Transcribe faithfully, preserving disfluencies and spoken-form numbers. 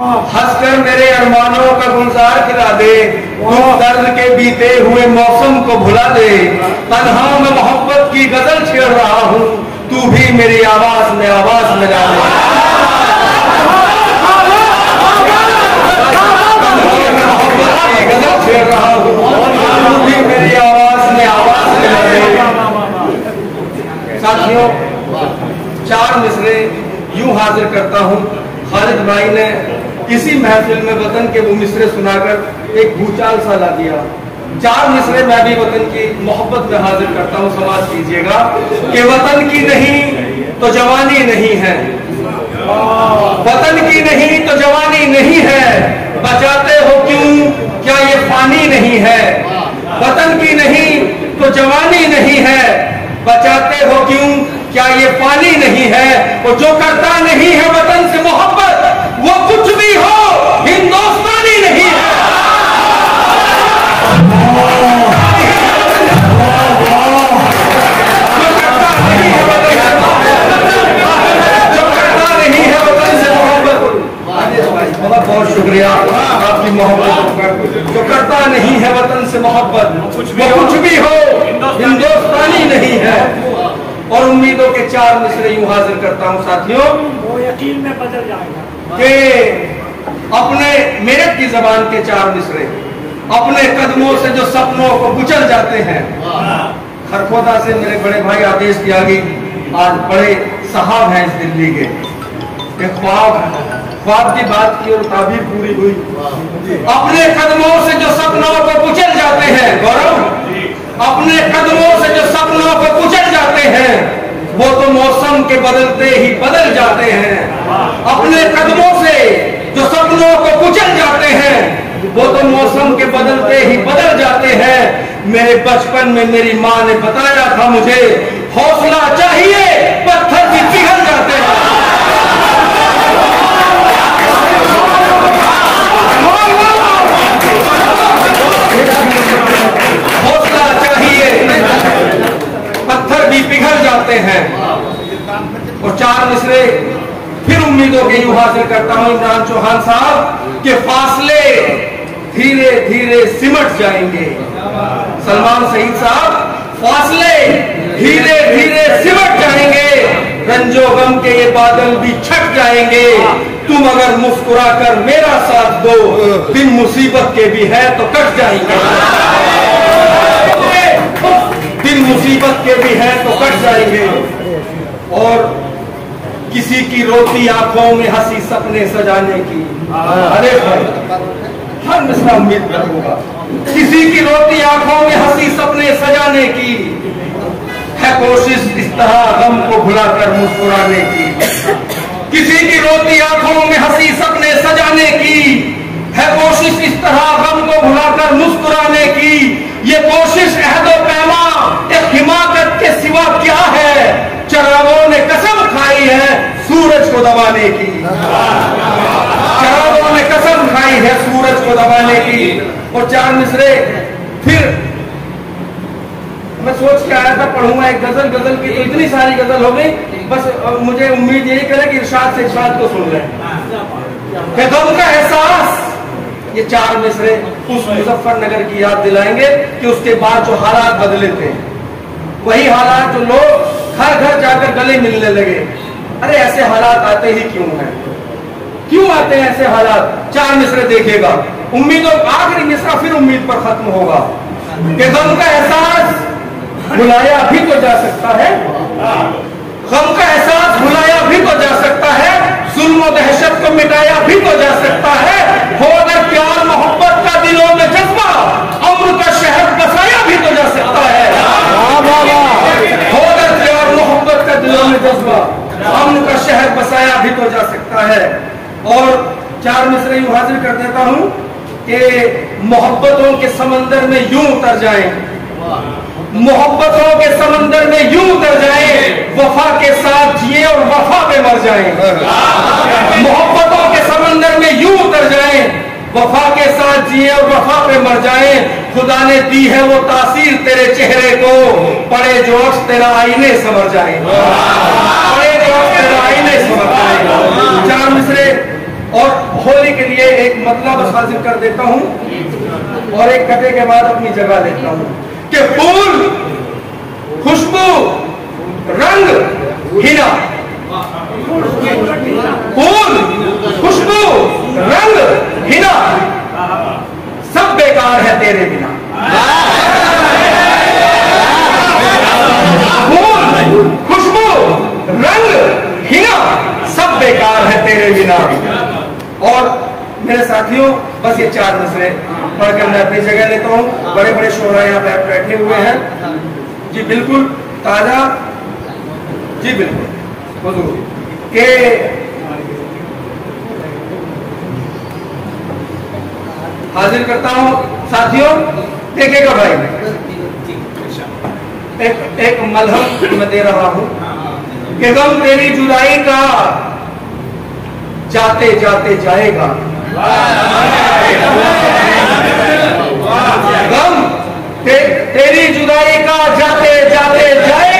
हंस कर मेरे अरमानों का गुलजार खिला दे, दर्द के बीते हुए मौसम को भुला दे। तन्हा में मोहब्बत की गजल छेड़ रहा हूँ, तू भी मेरी आवाज में आवाज लगा दे। साथियों, चार मिसरे यूं हाजिर करता हूं। खालिद भाई ने इसी महफिल में वतन के वो मिसरे सुनाकर एक भूचाल सा ला दिया। चार मिसरे मैं भी वतन की मोहब्बत में हाजिर करता हूं। समाज कीजिएगा कि वतन की नहीं तो जवानी नहीं है, वतन की नहीं तो जवानी नहीं है, बचाते हो क्यों क्या ये फानी नहीं है। वतन की नहीं तो जवानी नहीं है, बचाते हो क्यों क्या ये पानी नहीं है। वो जो करता नहीं है वतन से मोहब्बत, वो कुछ भी हो हिंदुस्तानी नहीं है। जो करता नहीं है वतन से मोहब्बत, जो करता नहीं है वतन से मोहब्बत। बहुत बहुत शुक्रिया आपकी मोहब्बत। जो करता नहीं है वतन से मोहब्बत, वो कुछ भी हो हिंदुस्तानी नहीं है। और उम्मीदों के चार मिसरे यूं हाजिर करता हूं साथियों, वो यकीन में बदल जाएगा कि अपने मेहनत की जबान के चार मिसरे। अपने कदमों से जो सपनों को कुचल जाते हैं। खरखोदा से मेरे बड़े भाई आदेश त्यागी आज बड़े साहब हैं इस दिल्ली के। ख्वाब ख्वाब की बात की और ताबीर पूरी हुई। अपने कदमों से जो सपनों को कुचल जाते हैं, गौरव अपने कदमों से जो सपनों पर कुचल जाते हैं, वो तो मौसम के बदलते ही बदल जाते हैं। अपने कदमों से जो सपनों को कुचल जाते हैं, वो तो मौसम के बदलते ही बदल जाते हैं। मेरे बचपन में मेरी माँ ने बताया था मुझे, हौसला चाहिए पत्थर भी पिघल जाते हैं। पिघल जाते हैं। और चार मिसरे फिर उम्मीदों के यूं हासिल करता हूं इमरान चौहान साहब के, फासले धीरे धीरे सिमट जाएंगे। सलमान सईद साहब, फासले धीरे धीरे सिमट जाएंगे, रंजो गम के ये बादल भी छट जाएंगे। तुम अगर मुस्कुरा कर मेरा साथ दो, दिन मुसीबत के भी है तो कट जाएंगे, मुसीबत के भी हैं तो कट जाएंगे। और किसी की रोती आंखों में हंसी सपने सजाने की, अरे हर मिसरा उम्मीद में होगा। किसी की रोती आंखों में हंसी सपने सजाने की है कोशिश, इस तरह गम को भुलाकर मुस्कुराने की। किसी की रोती आंखों में हंसी सपने सजाने की है कोशिश, इस तरह गम को भुलाकर मुस्कुराने की। ये कोशिश अहदो पैमा एक हिमाकत के सिवा क्या है। चरागों ने कसम खाई है सूरज को दबाने की, चरागों ने कसम खाई है सूरज को दबाने की। और चार मिसरे फिर मैं सोच के आया था पढ़ूंगा एक गजल, गजल की इतनी सारी गजल हो गई। बस मुझे उम्मीद यही करे कि इरशाद से इरशाद को सुन रहे। गम का एहसास, ये चार मिसरे उस मुजफ्फरनगर की याद दिलाएंगे कि उसके बाद जो हालात बदले थे, वही हालात जो लोग घर घर जाकर गले मिलने लगे। अरे ऐसे हालात आते ही क्यों हैं, क्यों आते हैं ऐसे हालात। चार मिसरे देखिएगा। उम्मीदों आखिरी मिसरा फिर उम्मीद पर खत्म होगा कि गम का एहसास भुलाया भी तो जा सकता है, गम का एहसास भुलाया भी तो जा सकता है, जुल्म दहशत को मिटाया भी तो जा सकता है, हो अगर प्यार मोहब्बत का दिलों में जज्बा अम्र का शहर बसाया भी तो जा सकता है। हो अगर प्यार मोहब्बत का दिलों में जज्बा अम्र का शहर बसाया भी तो जा सकता है। और चार मिसरे यूं हाजिर कर देता हूं कि मोहब्बतों के समंदर में यूं उतर जाए, मोहब्बतों के समंदर में यूं उतर जाए, वफा के साथ जिए और वफा पे मर जाए। मोहब्बतों के समंदर में यूं उतर जाए, वफा के साथ जिए और वफा पे मर जाए। खुदा ने दी है वो तासीर तेरे चेहरे को, पड़े जोश तेरा आईने समझ जाए, पड़े जोश तेरा आईने समझ जाए। चार मिसरे और होली के लिए एक मतलब बस हासिल कर देता हूं और एक कटे के बाद अपनी जगह लेता हूं कि फूल, खुशबू, रंग, हीरा। फूल, खुशबू, रंग, हीरा सब बेकार है तेरे बिना। फूल, खुशबू, रंग, हीरा सब बेकार है तेरे बिना। और मेरे साथियों बस ये चार नसरे पढ़कर मैं अपनी जगह लेता हूँ। बड़े बड़े शोरा यहाँ पे बैठे हुए हैं जी, बिल्कुल ताजा जी, बिल्कुल के हाजिर करता हूँ। साथियों देखेगा भाई, एक एक मलहम मैं दे रहा हूँ कि गम तेरी जुदाई का जाते जाते जाएगा, गम ते, तेरी जुदाई का जाते जाते जाएगा।